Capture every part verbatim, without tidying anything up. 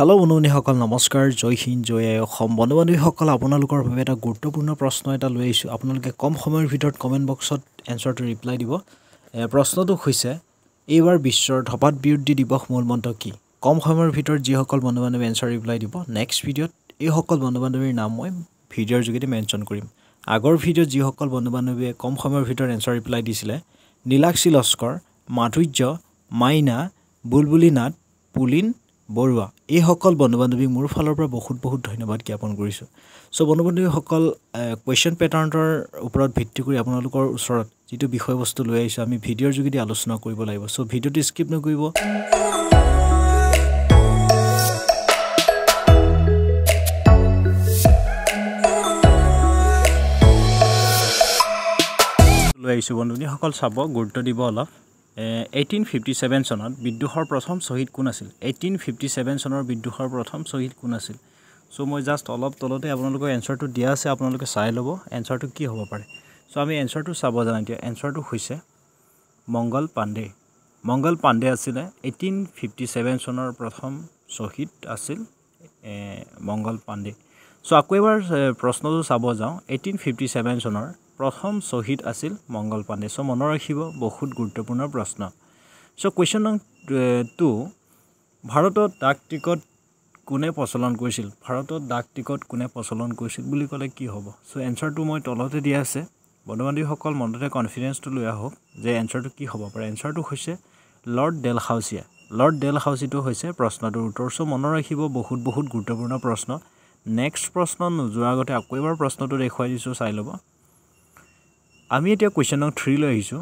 Hello, Ununi Hokal Namaskar, Joy Hin Joy Hom, Bonobanu Hokal, Aponalukor Veta, Gutopuna Prosno at Always, Aponalke, Com Homer without comment box answer to reply Dibo, a prosno to Huise, Ever be short, Hopat Beauty Dibok Molmontoki, Com Homer Vitor Jihokal Bonobanu answer reply Dibo, next video, Ehokal Bonobanu Namwe, Peter Jugate mention Kurim, Agor Vitor Jihokal Bonobanu, Com Homer Vitor answer reply Disle, Nilaxi Loskor, Matuijo, Maina, Bulbulinat, Pulin. Barua এই সকল বন্ধুবান্ধৱী মোৰ ফালৰ পৰা বহুত বহুত ধন্যবাদ জ্ঞাপন কৰিছো সো বন্ধুবান্ধৱী সকল কোৱেশ্চন পেটাৰ্ণৰ ওপৰত ভিত্তি কৰি আপোনালোকৰ ওচৰত যেটো বিষয়বস্তু লৈ আহিছো আমি ভিডিঅ'ৰ যোগেদি আলোচনা কৰিব লাগিব সো ভিডিঅ'টো স্কিপ নকৰিব লৈ আহিছো বন্ধুবান্ধৱী সকল চাব গুৰুত্ব দিব অলপ eighteen fifty-seven সনত বিদ্যুহৰ প্ৰথম শহীদ কোন আছিল eighteen fifty-seven সনৰ বিদ্যুহৰ প্ৰথম শহীদ কোন আছিল সো মই জাস্ট অলপ তলতে আপোনালোকৰ এনসাৰটো দিয়া আছে আপোনালোকে চাই লব এনসাৰটো কি হ'ব পাৰে সো আমি এনসাৰটো চাব জানা দিয়া এনসাৰটো হৈছে মংগল পাণ্ডে মংগল পাণ্ডে আছিল eighteen fifty-seven সনৰ প্ৰথম শহীদ আছিল মংগল পাণ্ডে সো আকোইবাৰ প্ৰশ্নটো চাব যাও eighteen fifty-seven সনৰ प्रथम शहीद আছিল मंगल पाण्डे सो मन राखिबो बहुत गुरुत्वपूर्ण प्रश्न सो क्वेश्चन नंबर two भारतत डाक टिकट কোনে প্ৰচলন কৰিছিল ভাৰতত ডাক টিকট কোনে প্ৰচলন কৰিছিল বুলি ক'লে কি হ'ব সো এনসারটো মই তলতে দিয়া আছে বন্ধুবান্ধী সকল মনতে কনফিডেন্সটো লৈ আহক যে এনসারটো কি হ'ব পাৰে এনসাৰটো হৈছে লৰ্ড ডেলহাউসিয়া লৰ্ড ডেলহাউসিটো হৈছে প্ৰশ্নটোৰ উত্তৰ সো মন ৰাখিবো বহুত বহুত গুৰুত্বপূৰ্ণ প্ৰশ্ন নেক্সট প্ৰশ্ন নোযোৱাৰ আগতে আকৌ এবাৰ প্ৰশ্নটো দেখুৱাই দিছো চাই ল'ব আমি এতিয়া क्वेश्चन নং three লৈ আহিছো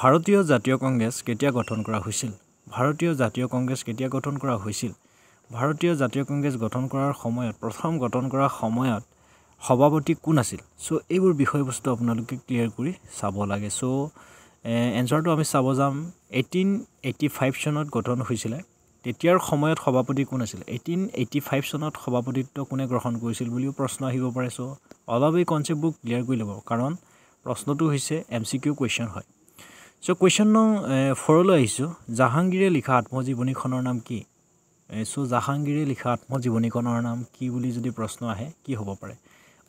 ভাৰতীয় জাতীয় কংগ্ৰেছ কেতিয়া গঠন কৰা হৈছিল ভাৰতীয় জাতীয় কংগ্ৰেছ কেতিয়া গঠন কৰা হৈছিল ভাৰতীয় জাতীয় কংগ্ৰেছ গঠন কৰাৰ সময়ত প্ৰথম গঠন কৰা সময়ত সভাপতি কোন আছিল সো এইবোৰ বিষয়বস্তু আপোনালোকে ক্লিয়াৰ কৰি চাব লাগে সো এনসাৰটো আমি চাব যাম eighteen eighty-five চনত গঠন হৈছিল তেতিয়াৰ সময়ত সভাপতি কোন আছিল eighteen eighty-five চনত সভাপতিত্ব কোনে গ্ৰহণ কৰিছিল বুলিও প্ৰশ্ন আহিব পাৰে সো অলৱেই কনসেপ্টবুক ক্লিয়াৰ কৰি ল'ব কাৰণ प्रश्न तो हिसे M C Q क्वेश्चन है। सो क्वेश्चन नो फॉरलो हिसो जहांगीरे लिखा आत्मजीवनी खनर नाम की। सो जहांगीरे लिखा आत्मजीवनी खनर नाम की बुली जो दी प्रश्न है की होगा पड़े।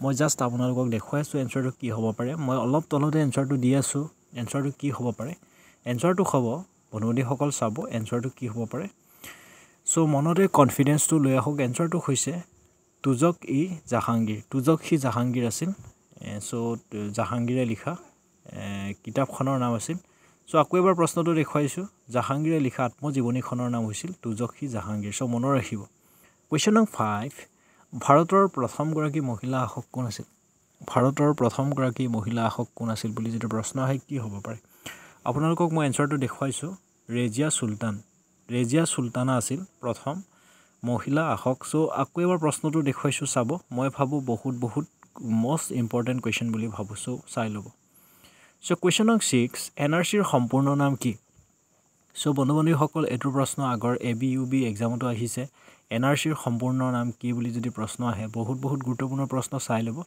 मैं जस्ट आप उन्हें लोग देखो है सो आंसर तो की होगा पड़े। मैं अलग तो अलग आंसर तो दिया सो आंसर तो की होगा पड़े। आंसर तो खबो बनोडी होकल साबो आंसर तो की होगा पड़े। सो मनोरे कॉन्फिडेंस तो लोया होगा आंसर तो हिसे तुजक ई जहांगीर तुजक ही Jahangir Aseel So, Jahangir Likha, Kitab Honor Namasil. So, Aquaber Prosnodo requires Jahangir Likhat Mojiboni Honor Namasil, Tuzoki Jahangir, so Monorahibo. Question number five Bharator Pratham Goraki Mohila Hokunasil. Bharator Pratham Goraki Mohila Hokunasil, Police Prosna Haki Hobopare. Aponalco my answer to the Hoiso, Rejia Sultan. Rejia Sultanasil, Pratham, Mohila Ahok. So, Aquaber Prosnodo de Hoiso Sabo, Moepabu Bohut Bohut. Most important question believe Habuso Silobo. So question number six N R C Hompono Nam ki. So Bonoboni Hokol Edu Prosno Agor A B U B exam to Ahise N R C Hompono Nam ki will the Prosno have Bohut Bohut Gutobuno Prosno Silobo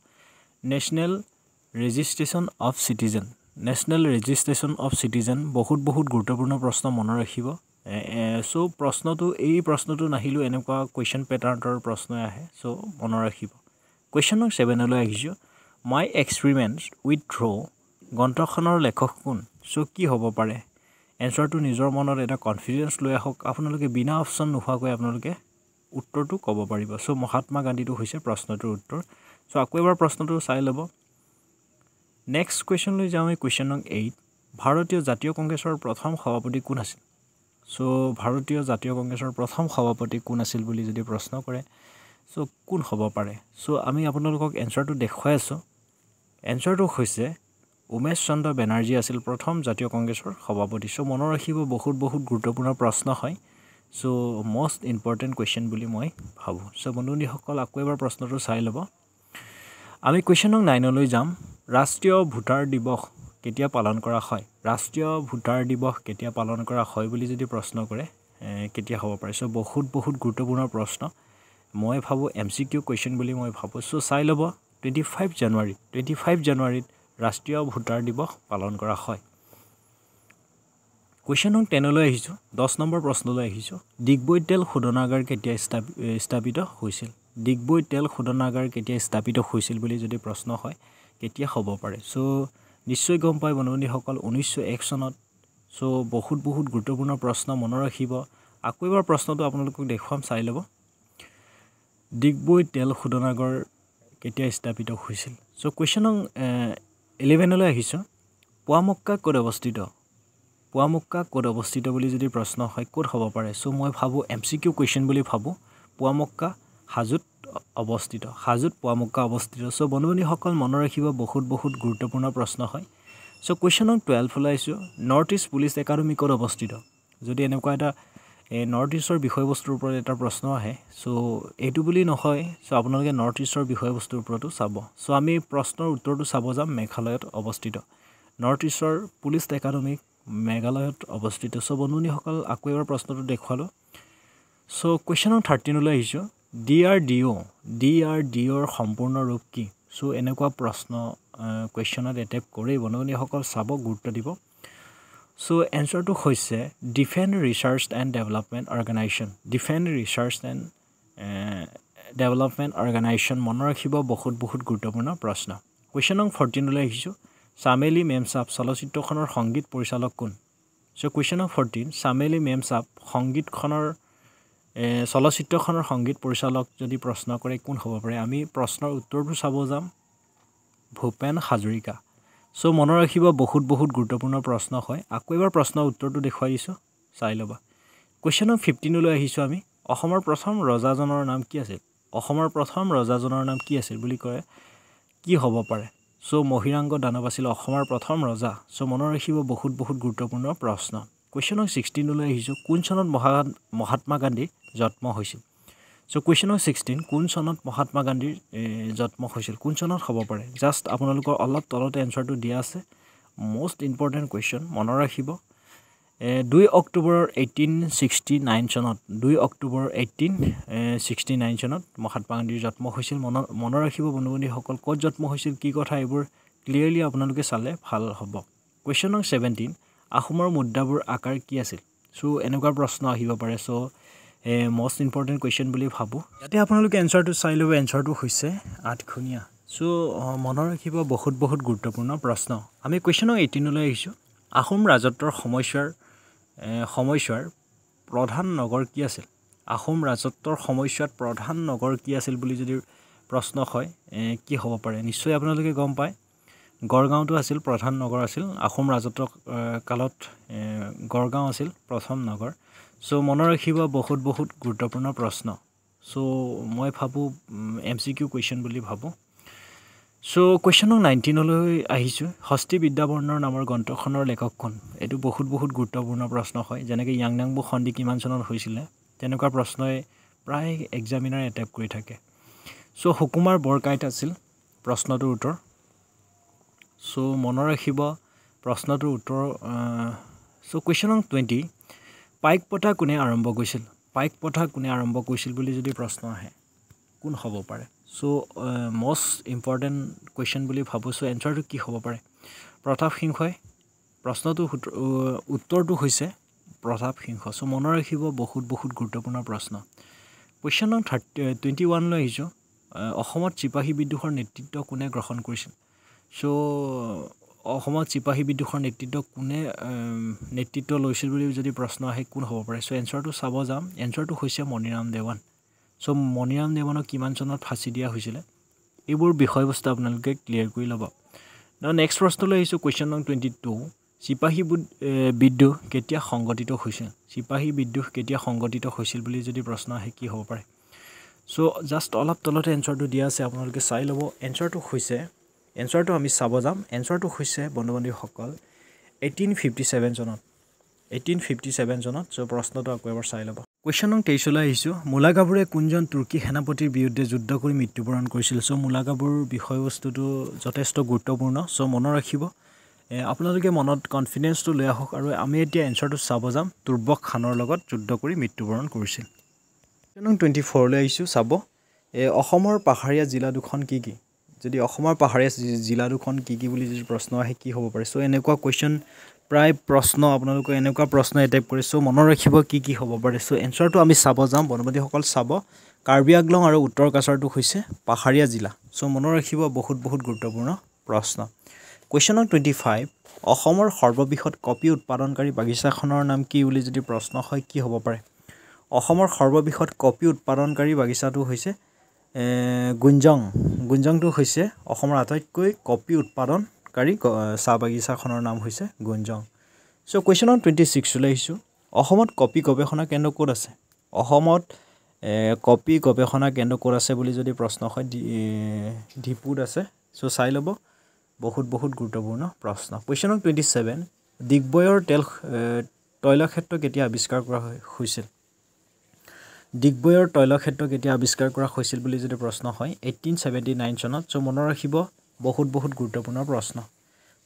National Registration of Citizen National Registration of Citizen Bohut Bohut Gutobuno Prosno Monorahibo. So Prosno to A Prosno to Nahilu Enka question pattern or Prosno Ahe. So Monorahibo. Question number seven হলো আহিছো My Experiments with Truth গন্থখনৰ লেখক কোন so কি হ'ব পাৰে এনসাৰটো নিজৰ মনৰ এটা কনফিডেন্স লৈ আহক আপোনালোকে বিনা অপচন নোহাকৈ আপোনালোকে উত্তৰটো ক'ব পাৰিব সো মহাত্মা গান্ধীটো হৈছে প্ৰশ্নটোৰ উত্তৰ সো আকৌ এবাৰ প্ৰশ্নটো চাই ল'ব নেক্সট কোৱেশ্চন লৈ যাওঁ এই কোৱেশ্চন নং eight ভাৰতীয় জাতীয় কংগ্ৰেছৰ প্ৰথম সভাপতি কোন আছিল সো ভাৰতীয় জাতীয় কংগ্ৰেছৰ প্ৰথম সভাপতি কোন আছিল বুলি যদি প্ৰশ্ন কৰে So, কোন হ'ব পাৰে সো আমি আপোনালোকক এনসাৰটো দেখুৱাই আছো এনসাৰটো হৈছে উমেশ চন্দ্ৰ বেনাৰ্জী আছিল প্ৰথম জাতীয় কংগ্ৰেছৰ সভাপতি সো মন ৰাখিব বহুত বহুত গুৰুত্বপূৰ্ণ প্ৰশ্ন হয় সো মোস্ট ইম্পৰ্টেন্ট কোৱেশ্চন বুলি মই ভাবো সো বন্ধুনি সকল আকৌ এবাৰ প্ৰশ্নটো চাই ল'ব আমি কোৱেশ্চন নং nine লৈ যাম ৰাষ্ট্ৰীয় ভোটাৰ দিৱস কেতিয়া পালন কৰা হয় ৰাষ্ট্ৰীয় ভোটাৰ দিৱস কেতিয়া পালন কৰা হয় বুলি যদি প্ৰশ্ন কৰে কেতিয়া হ'ব পাৰে সো বহুত বহুত গুৰুত্বপূৰ্ণ প্ৰশ্ন মই ভাবো এমসিকিউ কোয়েশ্চন বুলি মই ভাবো সো চাই লব twenty-five জানুৱাৰী twenty-five জানুৱাৰীত ৰাষ্ট্ৰীয় ভোটাৰ দিৱস পালন কৰা হয় Question on tenolo ahisu, ten number prosnolo ahisu. Digboy tel khudonagar ketia stabito hoisil. Digboy tel khudonagar ketia stabito hoisil boli jodi prosno hoy ketia hobo pare. So nishchoi gom pai bononi hokol nineteen oh one sonot. So bahut bahut guruttopurno prosno monorakhibo. Aku ebar prosno to apnalokok dekhuam sai lobo. Digboy tel khudonagar ketia stabito hoisil. So question on eleven lo ahisu. Puamoka kod obostito. Puamoka kod obostito boli jodi prosno hoy kod hobo pare. So moi bhabu M C Q question boli bhabu. Puamoka Hazut obostito. Hazut Puamoka obostito. So bonuboni hokol monorakhiba bahut bahut guruttopurno prosno hoy. So question on twelve hola isu Nortis Police Academy kod obostito. Jodi enekwa eta Nortis or বিষয়বস্তুৰ ওপৰত এটা প্ৰশ্ন আহে so এটু বুলি নহয় so আপোনালোকে নৰ্থইষ্টৰ বিষয়বস্তুৰ ওপৰতো চাব সো আমি প্ৰশ্নৰ উত্তৰটো চাব যাম মেঘালয়ত অৱস্থিত নৰ্থইষ্টৰ পুলিচ একাডেমি মেঘালয়ত অৱস্থিত সো বন্ধুসকল আকৌ এবাৰ প্ৰশ্নটো দেখুৱালো সো কোৱেশ্চন thirteen লৈ আহিছো D R D O D R D O ৰ সম্পূৰ্ণ ৰূপ কি সো এনেকুৱা প্ৰশ্ন কোৱেশ্চনত এটেপ কৰি বন্ধুসকল চাব গুৰুত্ব দিব So answer to hoise Defend Research and Development Organization. Defend Research and uh, Development Organization. Monorakhiba bahut bahut guruttopurno prashna. Question number fourteen ulai hisu. Sameli Mem Saab chalachitro khonor songit porichalok kun. So question number fourteen. Sameli Mem Saab songit khonor chalachitro khonor songit porichalok jodi prashna kore kun hobo pare. Ami prashnor uttor tu sabo jam. Bupen Hazrika. So monorakhiba bahut bahut guruttopurno prashna hoy aku ebar prashna uttor tu dekhai disu sai loba question number fifteen লৈ আহিছো আমি অসমৰ প্ৰথম ৰজাজনৰ নাম কি আছিল অসমৰ প্ৰথম ৰজাজনৰ নাম কি আছিল বুলি কয় কি হ'ব পাৰে সো মহিৰাংগ দানৱ আছিল অসমৰ প্ৰথম ৰজা so monorakhiba bahut bahut guruttopurno prashna question number sixteen লৈ আহিছো কোন চনত মহাত্মা গান্ধী জন্ম হৈছিল সো question number sixteen কোন চনত মহাত্মা গান্ধীৰ জন্ম হৈছিল কোন চনত হ'ব পাৰে জাস্ট আপোনালোকৰ অলপ তলত এনসাৰটো দিয়া আছে মোস্ট ইম্পৰ্টেন্ট কোৱেশ্চন মনত ৰাখিব দুই অক্টোবৰৰ eighteen sixty-nine চনত দুই অক্টোবৰ eighteen sixty-nine চনত মহাত্মা গান্ধীৰ জন্ম হৈছিল মনত ৰাখিব বন্ধুসকল ক'ত জন্ম হৈছিল কি কথা এবোৰ ক্লিয়াৰলি আপোনালোকে চালে ভাল হ'ব কোৱেশ্চন নম্বৰ seventeen আহোমৰ মুদ্ৰাবোৰ আকাৰ কি আছিল সো এনেকুৱা প্ৰশ্ন আহিব পাৰে so a most important question बुली भाबो याते आपनलोके आन्सर टु साइलोबे आन्सर टु होइसे आठ खुनिया सो मन राखिबो बहुत बहुत गुरुत्वपूर्ण प्रश्न आमी क्वेश्चन eighteen লৈ আহিছো আহোম ৰাজত্বৰ সময়ছোৱাৰ সময়ছোৱাৰ প্ৰধান নগৰ কি আছিল আহোম ৰাজত্বৰ সময়ছোৱাত প্ৰধান নগৰ কি আছিল বুলি যদি প্ৰশ্ন হয় কি হ'ব পাৰে নিশ্চয় আপোনালোকে গম পায় গৰগাঁওটো আছিল প্ৰধান নগৰ আছিল আহোম ৰাজত্ব কালত গৰগাঁও আছিল প্ৰথম নগৰ সো মনোৰখিবা বহুত বহুত গুৰুত্বপূৰ্ণ প্ৰশ্ন সো মই ভাবো এমসিকিউ কোৱেশ্চন বুলি ভাবো সো কোৱেশ্চন nineteen লৈ আহিছো হস্তি বিদ্যাবৰ্ণৰ নামৰ গ্ৰন্থখনৰ লেখক কোন এটো বহুত বহুত গুৰুত্বপূৰ্ণ প্ৰশ্ন হয় যেনেকৈ ইয়াংনাংবু খণ্ডি কিমান চনত হৈছিল তেনেকুৱা প্ৰশ্নই প্ৰায় এক্সামিনাৰ এটেপ কৰি থাকে সো হুকুমাৰ বৰকাইট আছিল প্ৰশ্নটোৰ উত্তৰ সো মনোৰখিবা প্ৰশ্নটোৰ উত্তৰ so question twenty Pike pota kune arambo koisil Pike pota kune arambo koisil boli jodi prashna ahe kun hobo pare so uh, most important question boli bhabu so answer to ki hobo pare Pratap Singh prashna tu uttor tu hoise Pratap Singh so monorakhibo bahut bahut guruttopurno prashna question number twenty-one lo hijo ahomot chipahi biduhor netitto kune grohon korisil so অসমত চিপাহী বিদ্ৰোহৰ নেতৃত্ব কোনে নেতৃত্ব লৈছিল বুলি যদি প্ৰশ্ন আহে কোন হ'ব পাৰে সো এনসাৰটো চাব যাম এনসাৰটো হৈছে মনিৰাম দেৱান সো মনিৰাম দেৱানক কিমান চনত ফাঁচি দিয়া হৈছিল এইবোৰ বিষয়বস্তু আপোনালোকে ক্লিয়াৰ কৰি ল'ব নাও নেক্সট প্ৰশ্ন লৈ আহিছো কোৱেশ্চন নম্বৰ twenty-two চিপাহী বিদ্ৰোহ কেতিয়া সংগঠিত হৈছিল চিপাহী বিদ্ৰোহ কেতিয়া সংগঠিত হৈছিল বুলি যদি প্ৰশ্ন আহে কি হ'ব পাৰে সো জাস্ট অলপ তলত এনসারটো দিয়া আছে আপোনালোকে চাই ল'ব এনসারটো হৈছে Answer to Amis Sabazam, answer to Huse, Bonobondi Hokal, eighteen fifty seven sonot, eighteen fifty seven sonot, so prosno to Aquaver Silaba. Question on Tesula issue Mulagabur, Kunjan, Turkey, Hanapoti, Beauty, Zudakuri, Mituburan, Kursil, so Mulagabur, Behoves to do Zotesto Gutoburno, so Monorakibo, Apologa Monot, confidence to Leahok, Ametia, answer to Sabazam, Turbok, Hanor Logot, Zudakuri, Mituburan, Kursil. Question on twenty four issue Sabo, a Homor Paharia Zilla Dukon Kiki. যদি অসমৰ পাহাৰীয়া জিলা দুখন কি কি বুলি যদি প্ৰশ্ন আহে কি হ'ব পাৰে সো এনেকুৱা question Pray prosno apnalo ko eneka prosno type kore so monorakhibo ki ki hobo pare so answer to ami sabo jam bonobadi hokol sabo Karbi Anglong aro uttor kasar tu hoise paharia jila so monorakhibo bahut bahut guruttopurno prosno question number twenty-five Ahomor horbobihot copy utpadonkari bagisha khonor naam ki uli jodi prosno hoy ki hobo pare Ahomor horbobihot copy utpadonkari bagisha tu hoise Gunjang Gunjang tu hoise Ahomor atoitkoi copy utpadon Kari Sabagisa Honor Nam Huse, Gunjong. So, question on twenty six July issue. Ahomot copy Gobehona Kendo Kurase. Ahomot copy Gobehona Kendo Kurase Bulizo de Prosnoha di Pudase. So, Silobo Bohut Bohut Gutabuna Prosno. Question on twenty seven. Digboy or Tel Toilak had to get a biscar hussel. Digboy or Toilak had to get a biscar hussel Bulizo de Prosnohoi, eighteen seventy nine Sonot. So, Monorahibo. बहुत बहुत गुरुत्वपूर्ण प्रश्न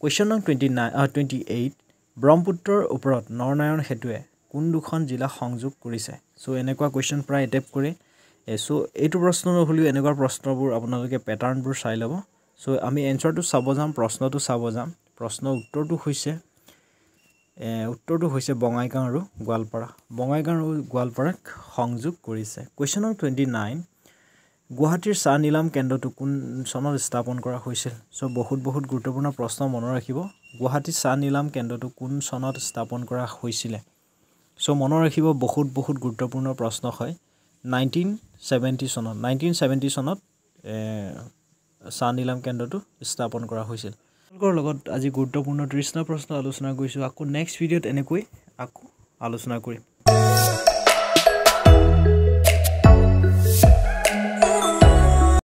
question number twenty-nine twenty-eight Brahmaputra उपरत नरनारायण हेतुए কোন দুখন জিলা সংযোগ কৰিছে সো এনেকুৱা क्वेश्चन প্ৰায় এটেপ কৰে সো এইটো প্ৰশ্ন নহলিও এনেকুৱা প্ৰশ্নবোৰ আপোনালোকে পেটাৰ্ণবোৰ চাই লব সো আমি এনসাৰটো চাব যাম প্ৰশ্নটো চাব যাম প্ৰশ্ন উত্তৰটো হৈছে উত্তৰটো হৈছে বঙাইগাঁও আৰু গোৱালপাৰা বঙাইগাঁও আৰু গোৱালপাৰাক সংযোগ কৰিছে question number twenty-nine Guwahatir Sa Nilam Kendo to Kun Sonor Stapon Kora Huisil. So Bohut Bohut Gutapuna Prosno Monorakibo. Guwahati Sa Nilam Kendo to Kun Sonor Stapon Kora Huisile. So Monorakibo Bohut Bohut Gutapuna Prosno Hoi. Nineteen seventy sonot. Nineteen seventy sonot Sa Nilam Kendo to Stapon Kora Huisil. Logot as a Gutapuna Trisna Prosno Alusna Guisu. Next video at Enequi Aku Alusna Kuri.